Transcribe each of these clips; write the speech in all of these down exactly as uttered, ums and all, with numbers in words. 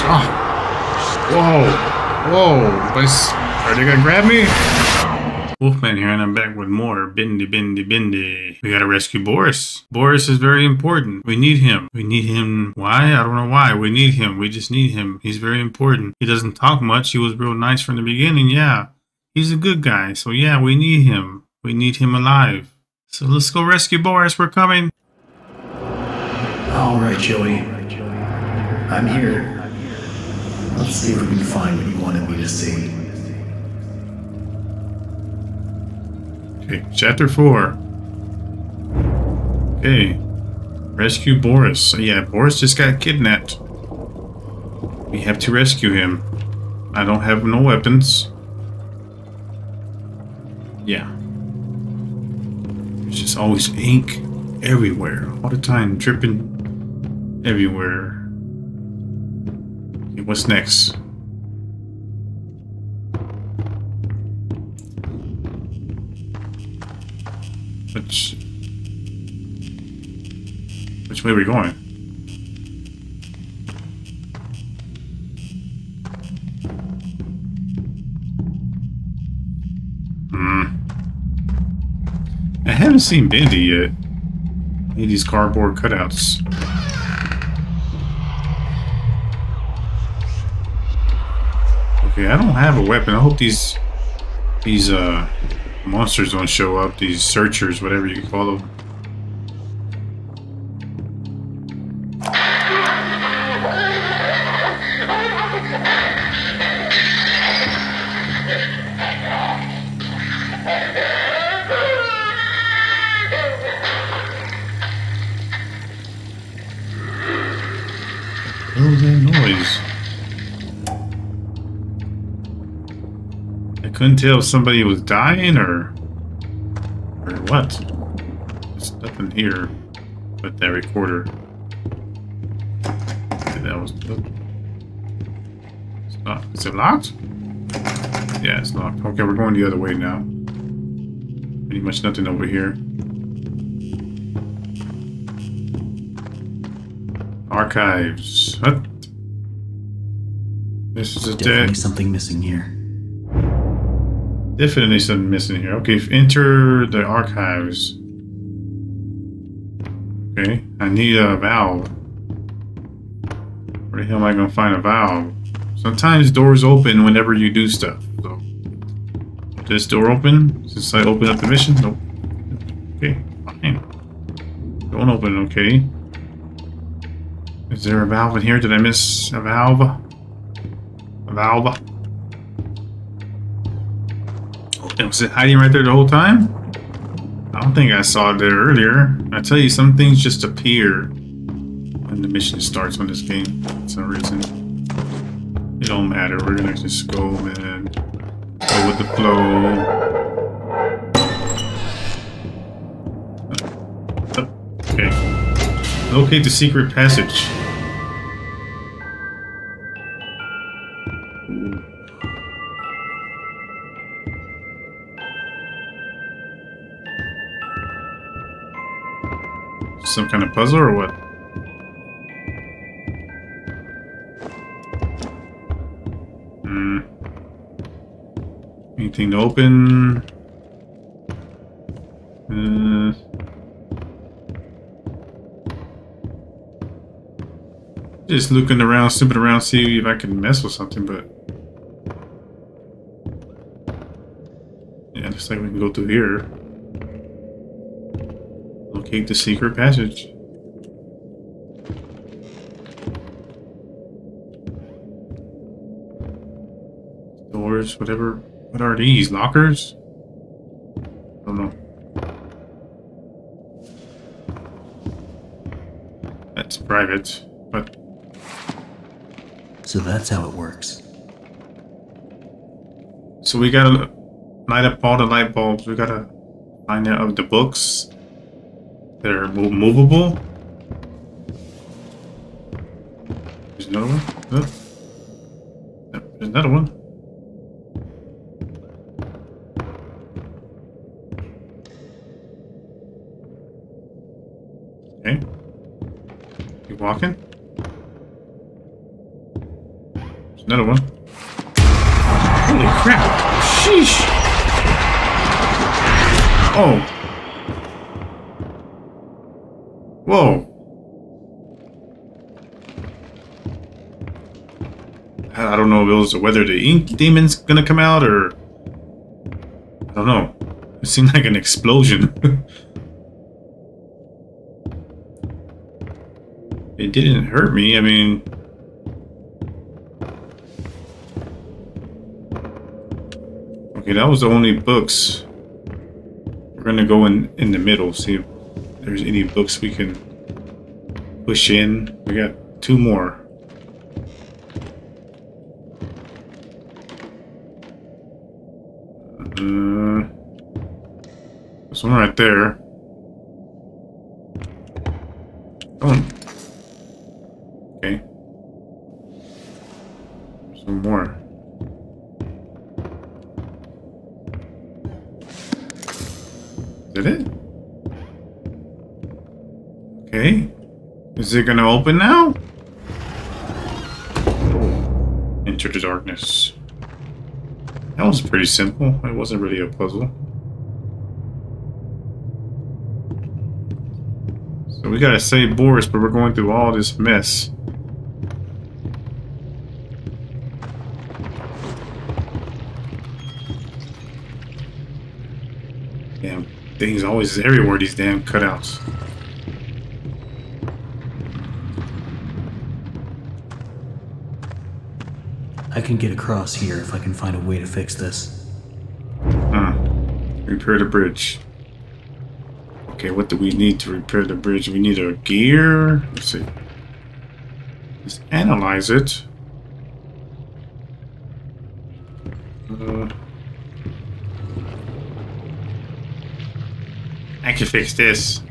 gosh. Oh. Whoa. Whoa. Nice. Are they gonna grab me? Wolfman here, and I'm back with more Bindi Bindi Bindi. We gotta rescue Boris. Boris is very important. We need him. We need him. Why? I don't know why. We need him. We just need him. He's very important. He doesn't talk much. He was real nice from the beginning. Yeah. He's a good guy. So yeah, we need him. We need him alive. So let's go rescue Boris. We're coming. All right, Joey. I'm here. Let's see if we can find what you wanted me to see. Okay, chapter four. Okay. Rescue Boris. So yeah, Boris just got kidnapped. We have to rescue him. I don't have no weapons. Yeah. There's just always ink everywhere. All the time, dripping everywhere. Okay, what's next? Which, which way are we going? Hmm. I haven't seen Bindi yet. I need these cardboard cutouts. Okay, I don't have a weapon. I hope these, these, uh... monsters don't show up, these searchers, whatever you call them. What was that noise? Couldn't tell if somebody was dying or or what. There's nothing here but that recorder. Okay, that was it's not, is it locked? Yeah, it's locked. Okay, we're going the other way now. Pretty much nothing over here. Archives. Huh? This is a dead. Something missing here. Definitely something missing here. Okay, enter the archives. Okay, I need a valve. Where the hell am I gonna find a valve? Sometimes doors open whenever you do stuff. So, this door open? Since I opened up the mission? Nope. Okay, fine. Don't open, okay. Is there a valve in here? Did I miss a valve? A valve? Was it hiding right there the whole time? I don't think I saw it there earlier. I tell you, some things just appear when the mission starts on this game for some reason. It don't matter. We're gonna just go and go with the flow. Okay. Locate the secret passage. Some kind of puzzle or what? Hmm. Anything to open? Uh. Just looking around, snooping around, see if I can mess with something, but yeah, looks like we can go through here. Locate the secret passage. Doors, whatever. What are these? Lockers? I don't know. That's private, but. So that's how it works. So we gotta light up all the light bulbs. We gotta find out of the books. They're movable. There's another one. Oh. Yep, there's another one. Okay. Keep walking. Another one. Holy crap. Sheesh. Oh. Whoa. I don't know if it was whether the ink demon's gonna come out or... I don't know. It seemed like an explosion. It didn't hurt me, I mean... Okay, that was the only books. We're gonna go in, in the middle, see if there's any books we can push in. We got two more. Uh, there's one right there. Oh. Okay. Some more. Did it? Okay. Is it gonna open now? Enter the darkness. That was pretty simple. It wasn't really a puzzle. So we gotta save Boris, but we're going through all this mess. Things always everywhere, these damn cutouts. I can get across here if I can find a way to fix this. Huh. Repair the bridge. Okay, what do we need to repair the bridge? We need a gear. Let's see. Let's analyze it. Uh... I can fix this.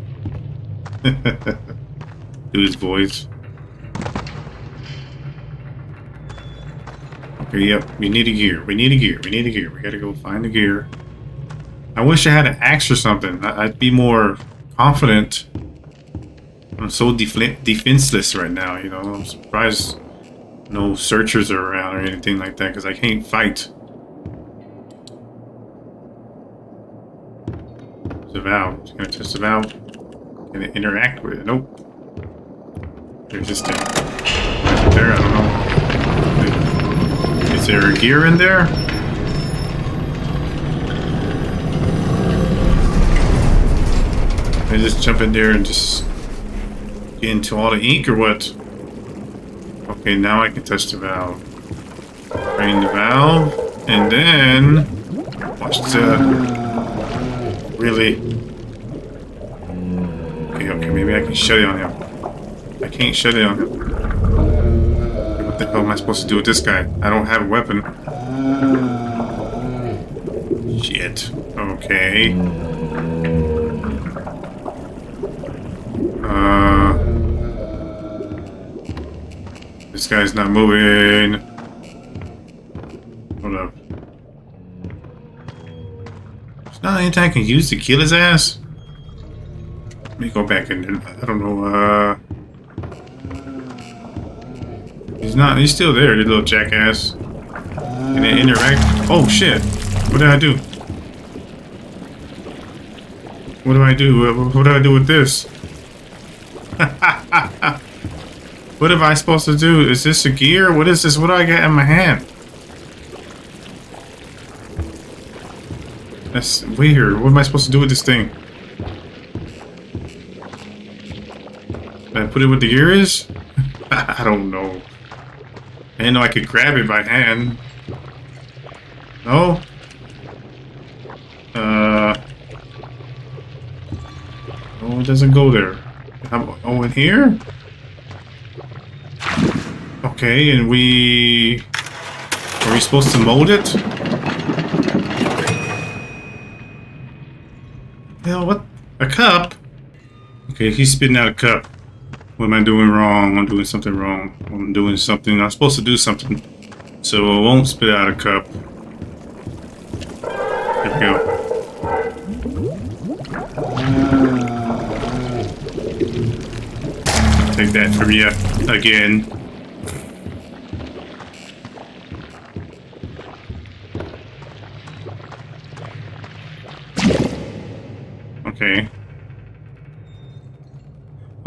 Dudes, boys. Okay, yep. We need a gear. We need a gear. We need a gear. We gotta go find a gear. I wish I had an axe or something. I'd be more confident. I'm so def defenseless right now, you know. I'm surprised no searchers are around or anything like that, because I can't fight. Valve. It's gonna test the valve. Gonna interact with it. Nope. There's just a right there. I don't know. Is there a gear in there? I just jump in there and just get into all the ink or what? Okay, now I can touch the valve. Drain the valve, and then watch the. Really? Okay, okay, maybe I can shut it on him. I can't shut it on him. What the hell am I supposed to do with this guy? I don't have a weapon. Shit. Okay. Uh. This guy's not moving. Hold up. Not anything I can use to kill his ass. Let me go back in there. I don't know. Uh, he's not. He's still there, you little jackass. Can it interact? Oh shit! What did I do? What do I do? What do I do with this? What am I supposed to do? Is this a gear? What is this? What do I got in my hand? That's weird. What am I supposed to do with this thing? Did I put it where the gear is? I don't know. I didn't know I could grab it by hand. No? Uh. Oh, it doesn't go there. Oh, in here? Okay, and we... Are we supposed to mold it? Hell, what? A cup? Okay, he's spitting out a cup. What am I doing wrong? I'm doing something wrong. I'm doing something. I'm supposed to do something. So I won't spit out a cup. There we go. Take that from you again.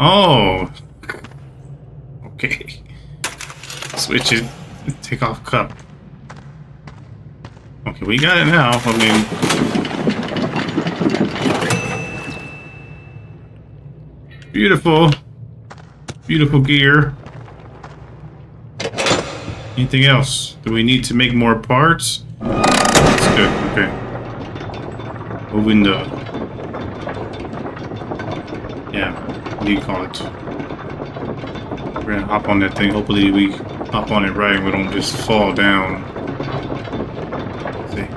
Oh! Okay. Switch it. Take off cup. Okay, we got it now. I mean... Beautiful. Beautiful gear. Anything else? Do we need to make more parts? That's good. Okay. A window. Yeah. What do you call it? We're gonna hop on that thing. Hopefully we hop on it right and we don't just fall down. Let's see.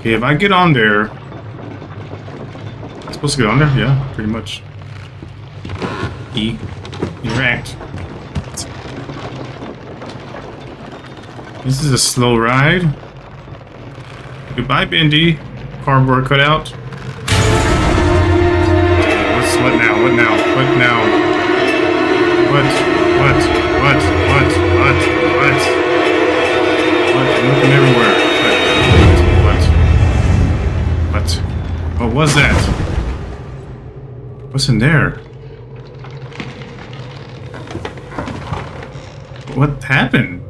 Okay, if I get on there... I'm supposed to get on there? Yeah, pretty much. E. Interact. This is a slow ride. Goodbye, Bendy. Cardboard cutout. What's, what now? What now? What now? What? What? What? What? What? What? What? I'm looking everywhere. What? What? What? What was that? What's in there? What happened?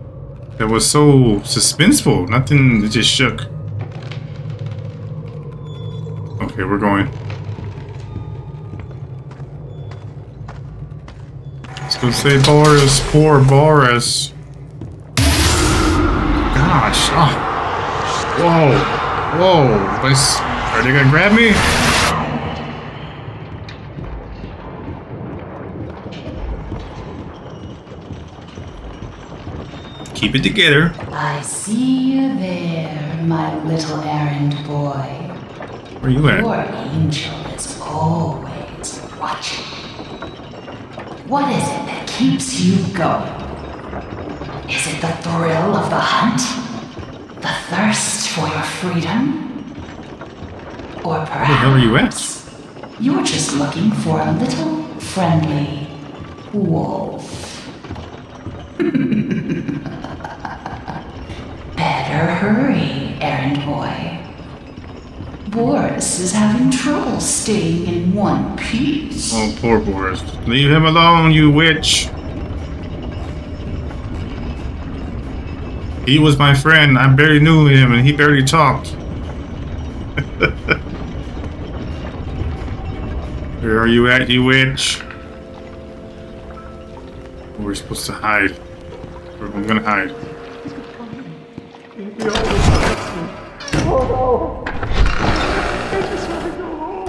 That was so suspenseful. Nothing, it just shook. Okay, we're going. Let's go save Boris. Poor Boris. Gosh. Oh. Whoa. Whoa. Are they gonna grab me? Keep it together. I see you there, my little errand boy. Where you at? Your angel is always watching. What is it that keeps you going? Is it the thrill of the hunt? The thirst for your freedom? Or perhaps... Where the hell are you at? You're just looking for a little friendly wolf. Better hurry, errand boy. Boris is having trouble staying in one piece. Oh, poor Boris. Leave him alone, you witch. He was my friend. I barely knew him, and he barely talked. Where are you at, you witch? We're supposed to hide. I'm gonna hide. Oh, no. I just want to go home.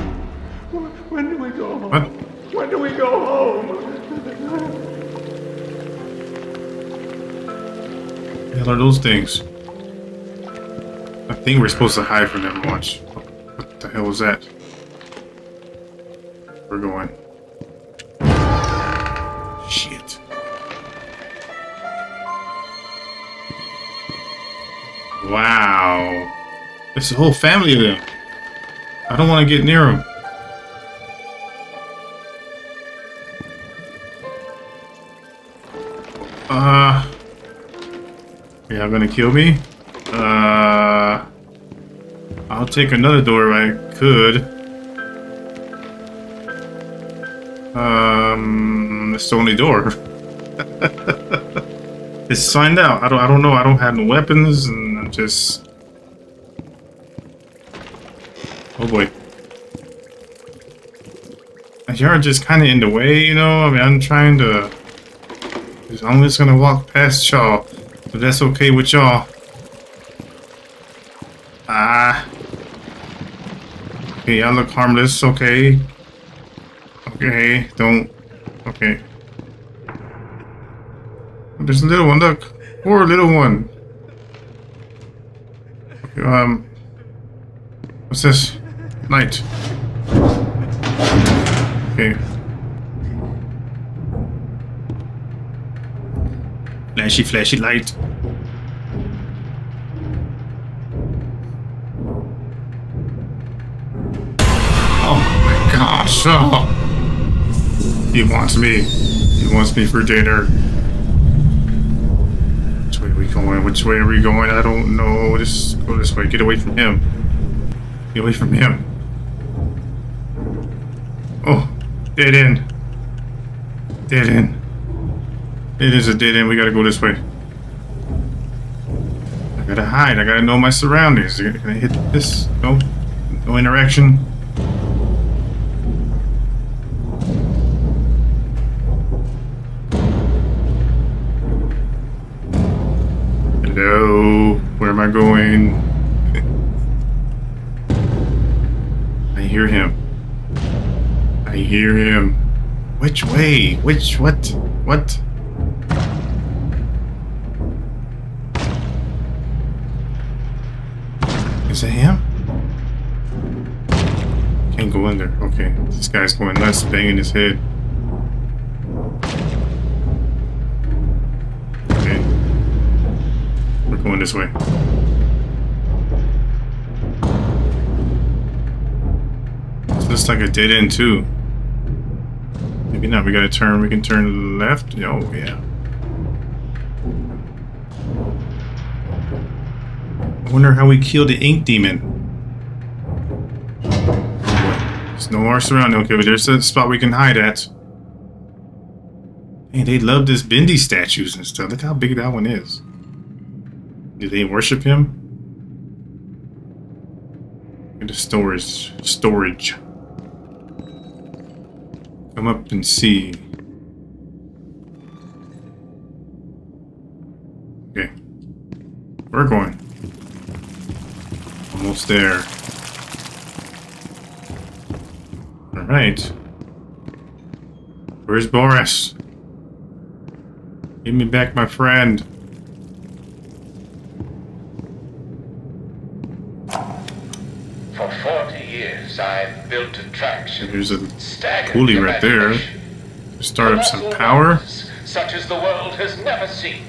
When do we go home? What? When do we go home? What the hell are those things? I think we're supposed to hide from them. Watch. What the hell was that? We're going. Shit. Wow. It's a whole family of them. I don't want to get near them. Uh. Are y'all gonna kill me? Uh. I'll take another door if I could. Um. It's the only door. It's signed out. I don't. I don't know. I don't have no weapons and. Just... Oh boy. You are just kind of in the way, you know? I mean, I'm trying to... I'm just gonna walk past y'all. If that's okay with y'all. Ah. Okay, y'all look harmless. Okay. Okay, don't... Okay. There's a little one, look. Poor little one. Um, what's this? Night. Okay. Flashy, flashy light. Oh my gosh! Oh. He wants me. He wants me for dinner. Going. Which way are we going? I don't know. Just go this way. Get away from him. Get away from him. Oh, dead end. Dead end. It is a dead end. We gotta go this way. I gotta hide. I gotta know my surroundings. Can I hit this? No. No interaction. Hello. Where am I going? I hear him. I hear him. Which way? Which what? What? Is it him? Can't go in there. Okay. This guy's going nuts, banging his head. Okay. We're going this way. This looks like a dead end too. Maybe not. We gotta turn. We can turn left. Oh, yeah. I wonder how we kill the ink demon. There's no more surrounding. Okay, but there's a spot we can hide at. Hey, they love this bendy statues and stuff. Look how big that one is. Do they worship him? Look at the storage. Storage. Come up and see. Okay. We're going. Almost there. Alright. Where's Boris? Give me back my friend. For forty years I've built a traction. There's a coolie right there. Start up some power. Such as the world has never seen.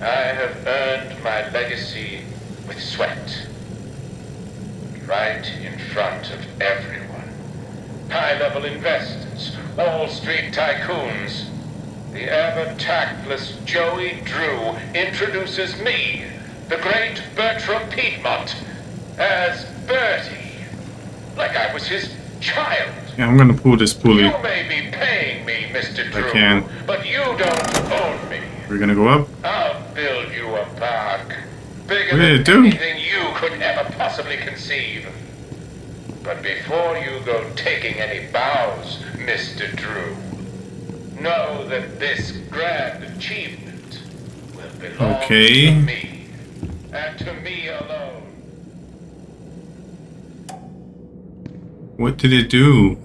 I have earned my legacy with sweat. Right in front of everyone. High-level investors, Wall Street tycoons. The ever-tactless Joey Drew introduces me, the great Bertram Piedmont, as Bertie. Like I was his child. Yeah, I'm gonna pull this pulley. You may be paying me, Mister Drew, I can. But you don't own me. We're gonna go up. I'll build you a park. Bigger than do? anything you could ever possibly conceive. But before you go taking any bows, Mister Drew, know that this grand achievement will belong okay. to me, and to me alone. What did it do?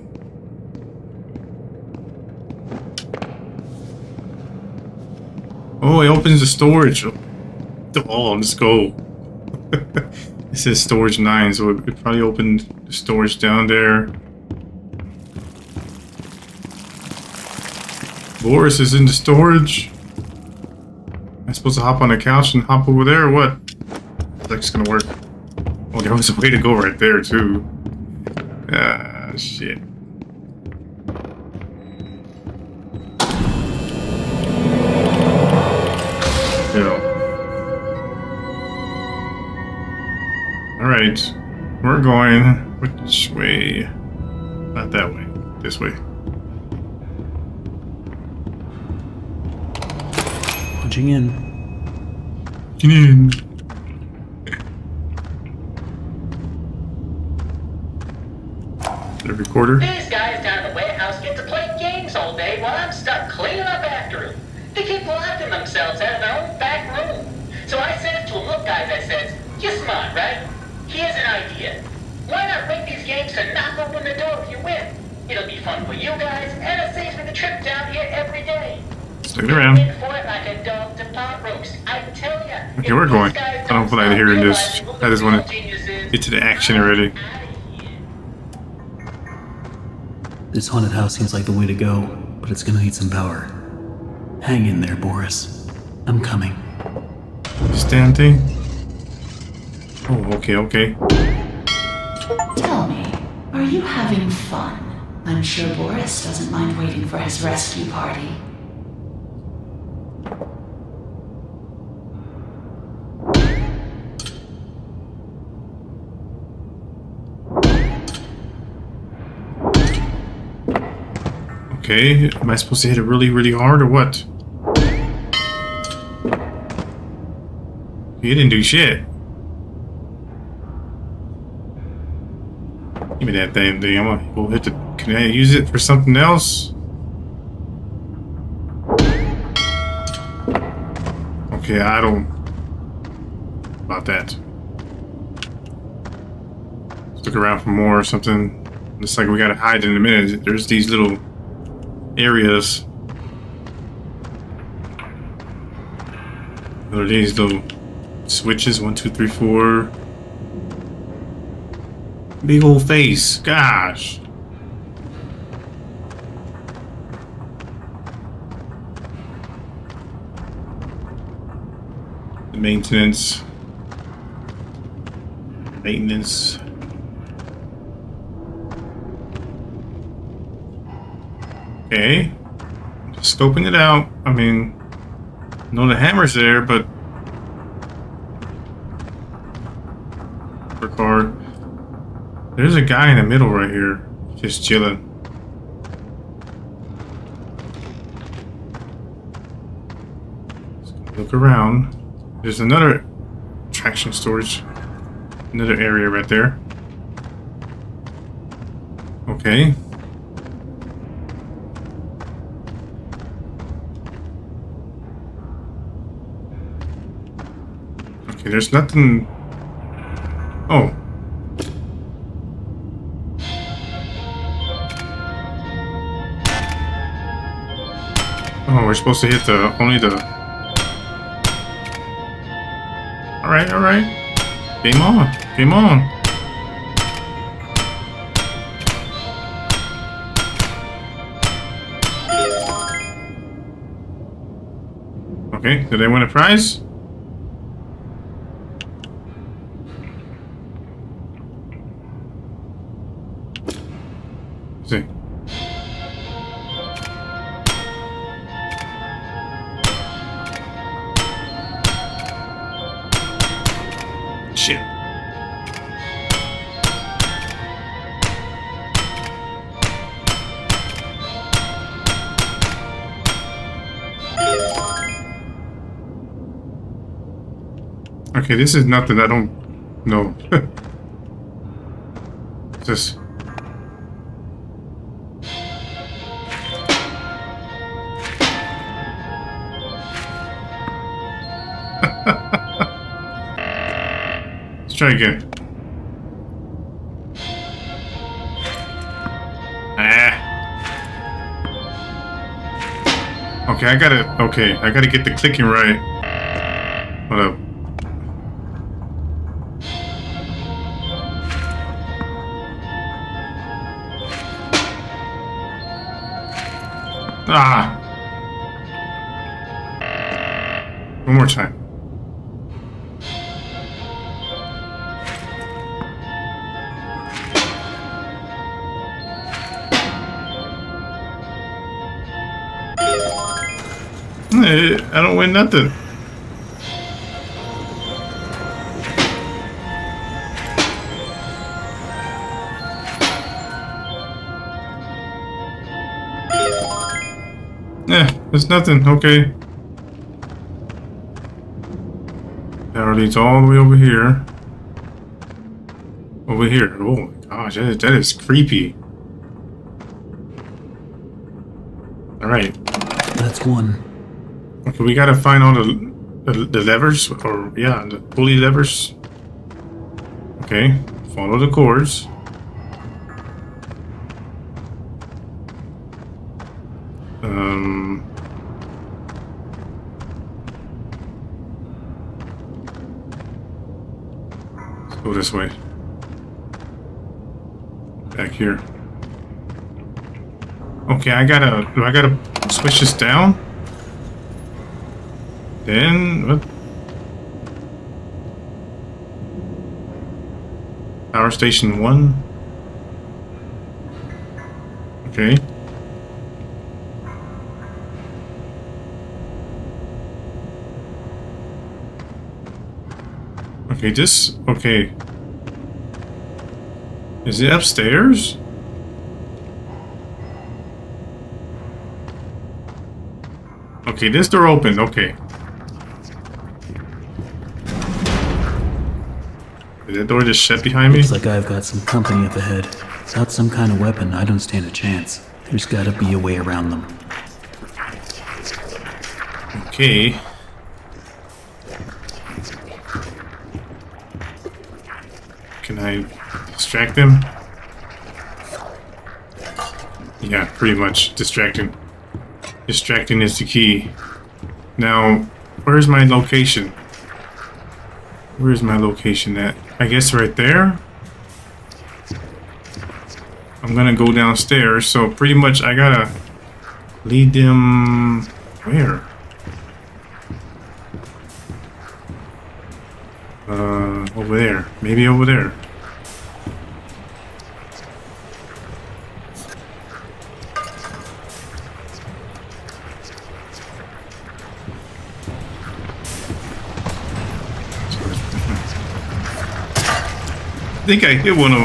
Oh, it opens the storage. Oh, let's go. It says storage nine, so it probably opened the storage down there. Boris is in the storage. I'm supposed to hop on the couch and hop over there or what? That's gonna work. Oh, there was a way to go right there too. Ah, shit. Alright, we're going which way? Not that way, this way. Punching in. Punching in. The recorder. These guys down the warehouse get to play games all day while I'm stuck cleaning up after them. They keep locking themselves out of their own back room. So I said to them, look guys, I said, you're smart, right? Here's an idea. Why not make these games to knock open the door if you win? It'll be fun for you guys, and it saves me the trip down here every day. Stick around. It like a dog to pot roast. I tell ya, okay, we're going. I don't feel like hearing this. I just want to get to the action already. This haunted house seems like the way to go, but it's gonna need some power. Hang in there, Boris. I'm coming. Standing. Oh, okay, okay. Tell me, are you having fun? I'm sure Boris doesn't mind waiting for his rescue party. Okay, am I supposed to hit it really, really hard or what? He didn't do shit. Give me that damn thing. I'm gonna, we'll hit the, can I use it for something else? Okay, I don't about that. Look around for more or something. Looks like we gotta hide in a minute. There's these little areas. There are these little switches. One, two, three, four. Big old face. Gosh. The maintenance. Maintenance. Okay, just scoping it out. I mean, no, the hammer's there, but work hard. There's a guy in the middle right here, just chilling. Look around. There's another traction storage, another area right there. Okay. Okay, there's nothing. Oh. Oh, we're supposed to hit the only the. Alright, alright. Game on. Game on. Okay, did I win a prize? Shit. Okay, this is nothing. I don't know. Just. Try again. Ah. Okay, I gotta. Okay, I gotta get the clicking right. Hold up. Ah. One more time. I don't win nothing. Yeah, it's nothing. Okay. That leads all the way over here. Over here. Oh my gosh, that is, that is creepy. All right. That's one. Okay, we gotta find all the, the, the levers, or yeah, the pulley levers. Okay, follow the cords. Um, let's go this way. Back here. Okay, I gotta, do I gotta switch this down? Then what? Power station one. Okay. Okay, this okay. Is it upstairs? Okay, this door opens. Okay. Did that door just shut behind me? Looks like I've got some company at the head. Without some kind of weapon, I don't stand a chance. There's gotta be a way around them. Okay. Can I distract them? Yeah, pretty much. Distracting. Distracting is the key. Now, where's my location? Where's my location at? I guess right there? I'm gonna go downstairs, so pretty much I gotta lead them... where? Uh, over there. Maybe over there. I think I hit one of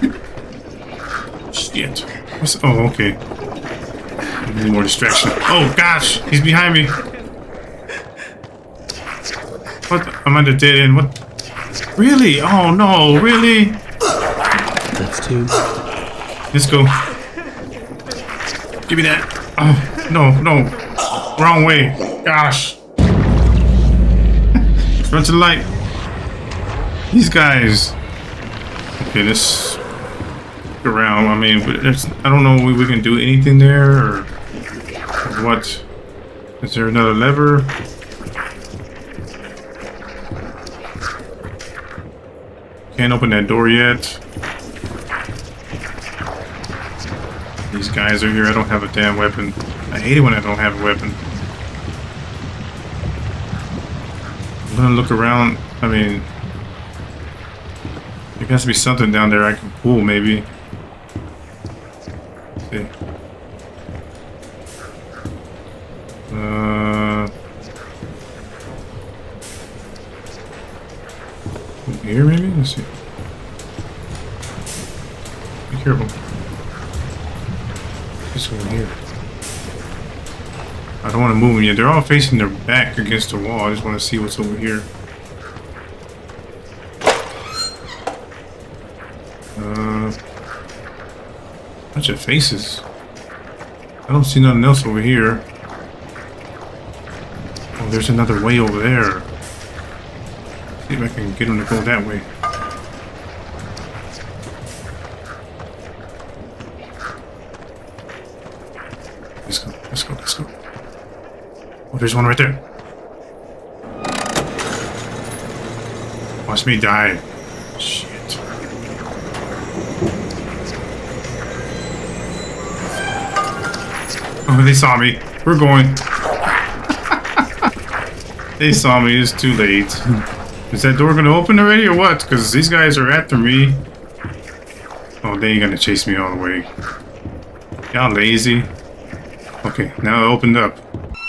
them. Shit. What's, oh, okay. I need more distraction. Oh, gosh! He's behind me! What the, I'm at the dead end. What? Really? Oh no, really? That's two. Let's go. Give me that. Oh, no, no. Wrong way. Gosh. Run to the light. These guys. Okay, let's look around. I mean, I don't know if we can do anything there or what. Is there another lever? Can't open that door yet. These guys are here. I don't have a damn weapon. I hate it when I don't have a weapon. I'm gonna look around. I mean, there has to be something down there I can pull, maybe. Let's see. Uh. Here, maybe? Let's see. Be careful. This one here. I don't want to move them yet. They're all facing their back against the wall. I just want to see what's over here. Uh. Bunch of faces. I don't see nothing else over here. Oh, there's another way over there. See if I can get him to go that way. Let's go, let's go, let's go. Oh, there's one right there. Watch me die. Shit. Oh, they saw me. We're going. They saw me. It's too late. Is that door gonna open already or what? Because these guys are after me. Oh, they ain't gonna chase me all the way. Y'all lazy. Okay, now it opened up.